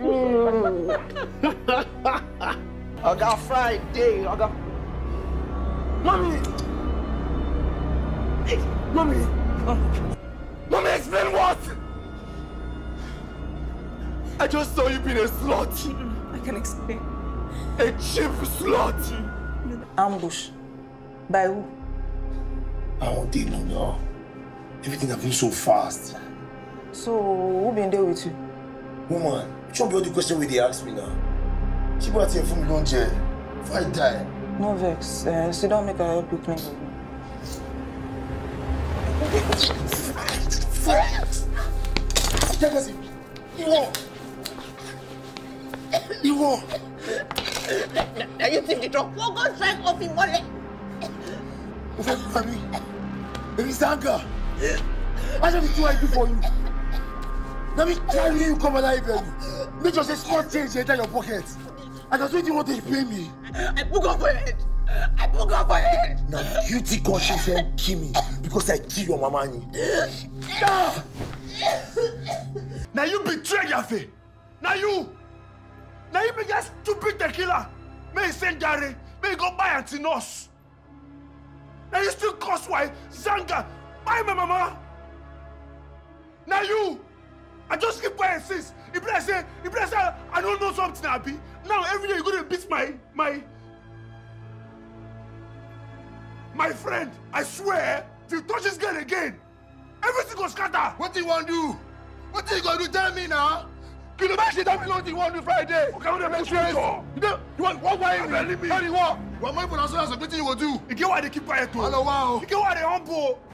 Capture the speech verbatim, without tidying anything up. Mm. I got Friday. I got. Mommy! Mommy! Mommy, explain what? I just saw you being a slut. I can explain. A cheap slut. Ambush. By who? I won't deal with you. Everything happened so fast. So, who been there with you? Woman, you should be all the question where they ask me now. She brought here from lunch here. If I die. No vex. Uh, sit down, make I help you clean. Iwo! Iwo! Now you take the truck. What goes right off in one leg? Mommy, there is anger. I don't do what I do for you. Let me tell you, you come alive, baby. Make just a small change enter your pocket. And that's what you want to pay me. I book off for your head. I book off for your head. Now, guilty conscience then kill me because I kill your mama. Now, now you betrayed your faith. Now you. Now you be just stupid tequila. May you send Gary. May you go buy Antinos. Now you still cause why Zanga. Buy my mama. Now you. I just keep quiet since. If I say, if I say, I don't know something, Abi. Now every day you're gonna beat my, my, my friend. I swear, if you touch this girl again, everything goes scatter. What do you want to do? What do you gonna do? Tell me now. Can you imagine that we know what you want to do Friday? Okay, I'm not sure. You know, you want what? Why? How do you want? What my people are saying is the thing you will do. You get why they keep quiet too. Hello, wow. You get why they humble.